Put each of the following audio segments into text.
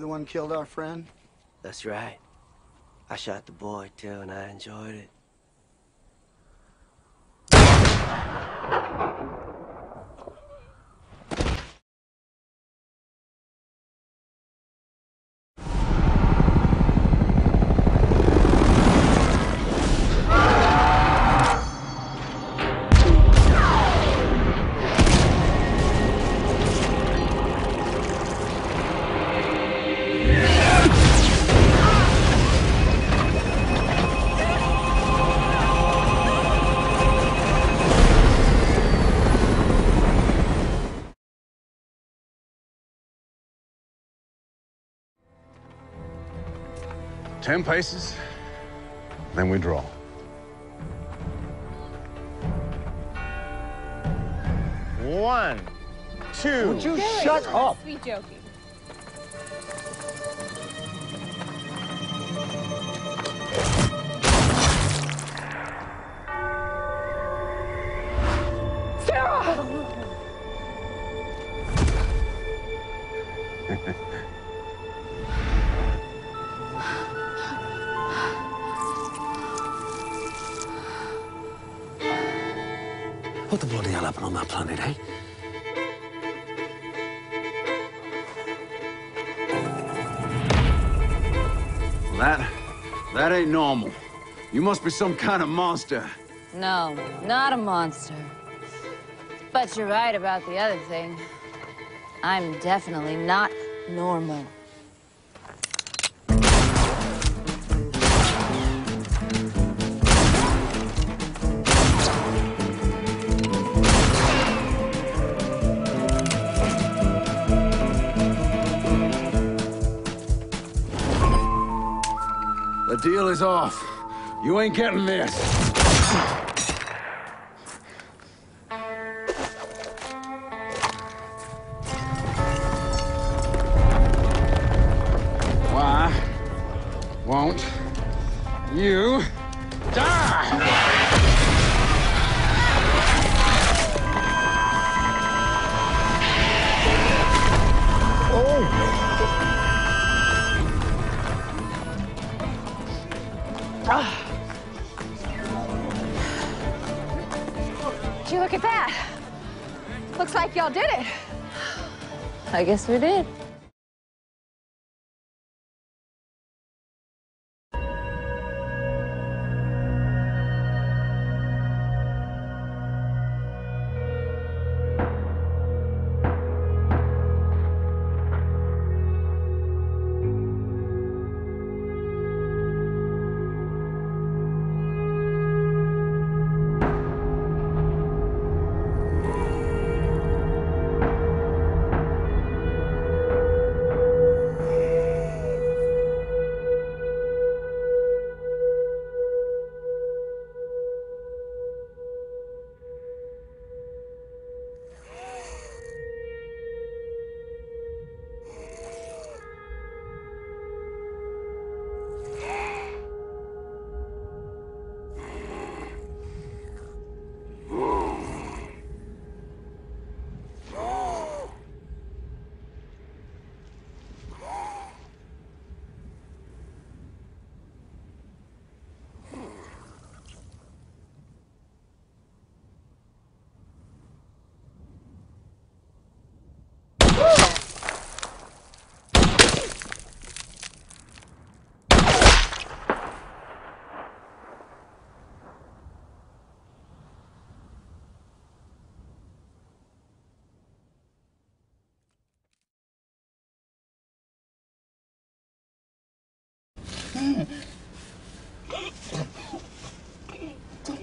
the one killed our friend? That's right. I shot the boy too, and I enjoyed it. Ten paces, then we draw. One, two. Would you shut up? Be joking. Sarah. What the bloody hell happened on that planet, eh? Well, that ain't normal. You must be some kind of monster. No, not a monster. But you're right about the other thing. I'm definitely not normal. The deal is off. You ain't getting this. Why won't you die? Gee, look at that. Looks like y'all did it. I guess we did.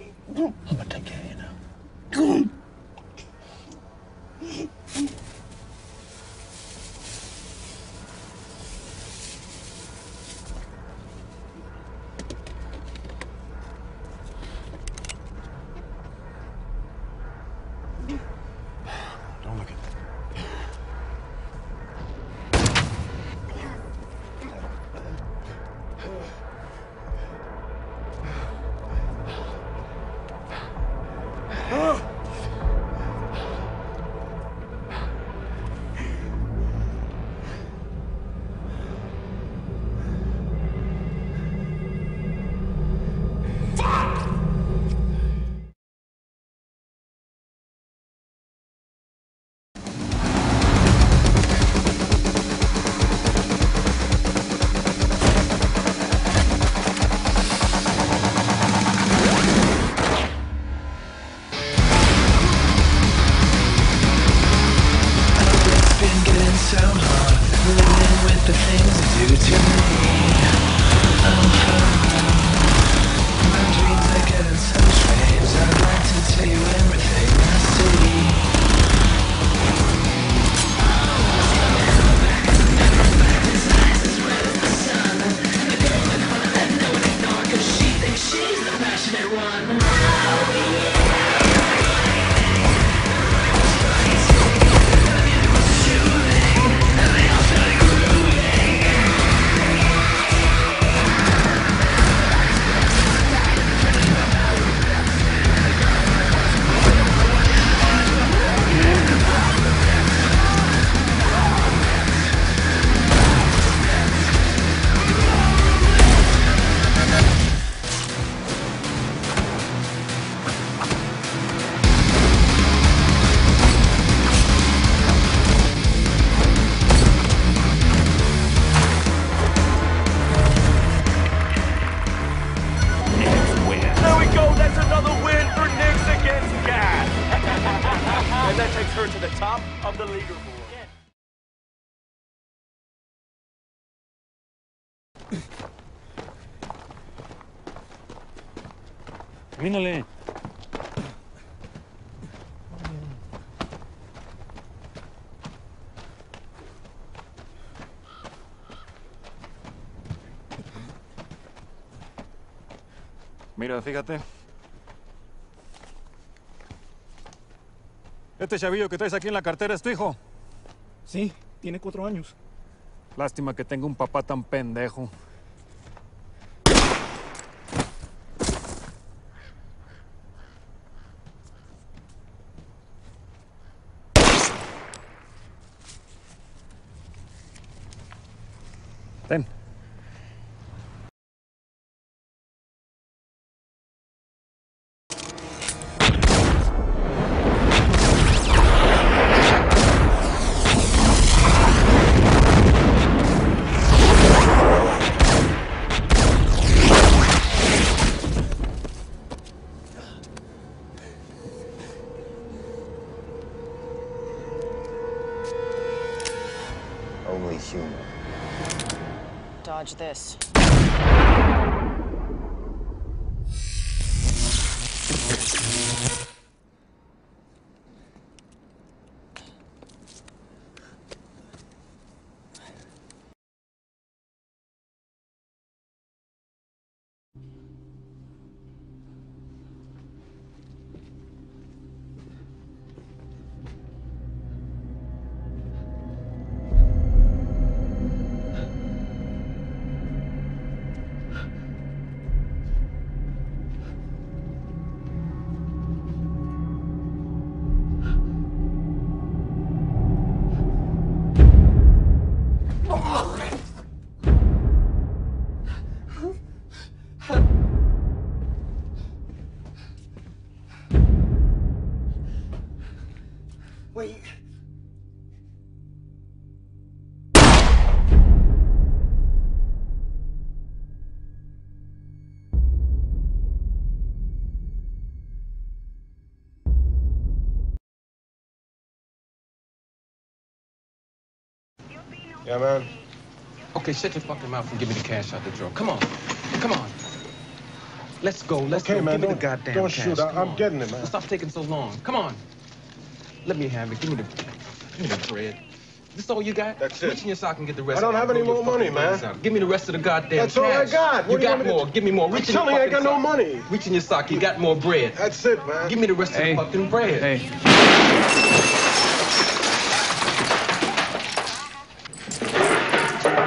I'm gonna take care of you now. Don't look at that. the top of the leaderboard. Mírale. Mira, fíjate. Este chavillo que traes aquí en la cartera es tu hijo. Sí, tiene 4 años. Lástima que tenga un papá tan pendejo. Ten. Only human. Dodge this. Wait. Yeah, man. Okay, shut your fucking mouth and give me the cash out the drawer. Come on. Come on. Let's go. Let's go. Man, give me the goddamn cash. Don't shoot. I'm getting it, man. Stop taking so long. Come on. Let me have it. Give me the bread. This all you got? That's it. Reach in your sock and get the rest. I don't have any more money, man. Give me the rest of the goddamn cash. That's all I got. You got more. Give me more. Reach in your fucking sock. Tell me I got no money. Reach in your sock. You got more bread. That's it, man. Give me the rest of the fucking bread. Hey.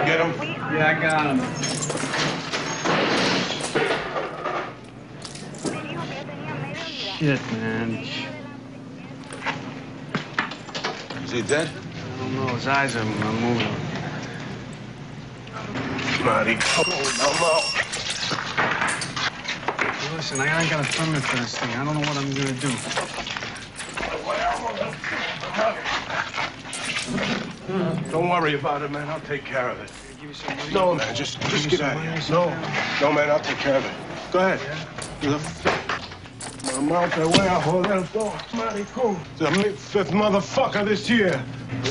Get him? Yeah, I got him. Shit, man. Is he dead? I don't know. His eyes are moving. Bloody. Oh, no. Listen, I ain't got a permit for this thing. I don't know what I'm gonna do. Don't worry about it, man. I'll take care of it. Give me some money. No, man. Just get out of here. No, man. I'll take care of it. Go ahead. Yeah. The mid-fifth motherfucker this year.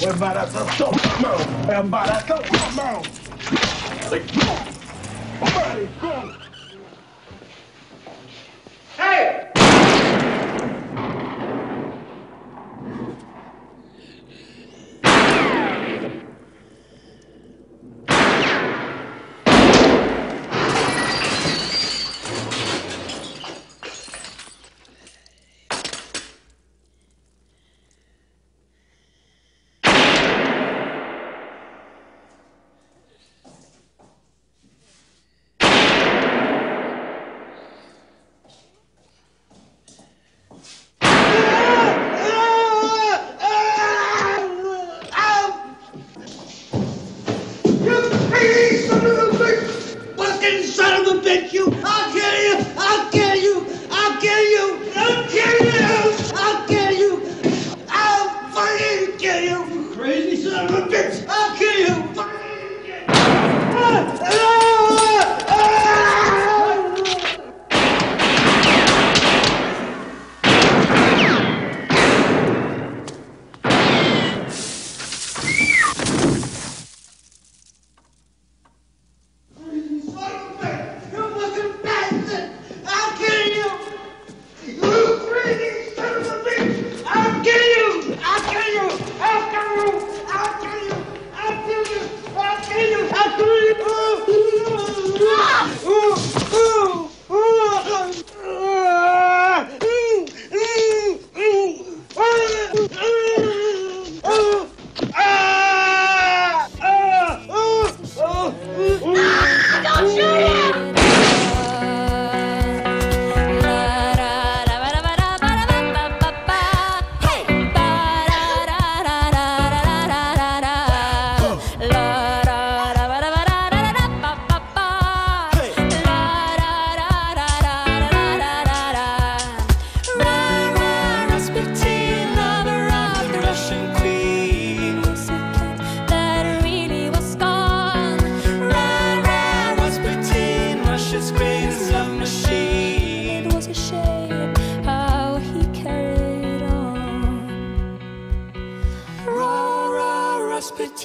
We're about at the top now. We're about at the top now. Hey!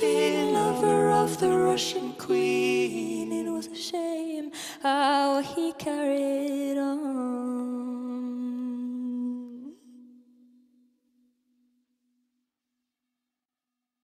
petty lover of the Russian queen. It was a shame how he carried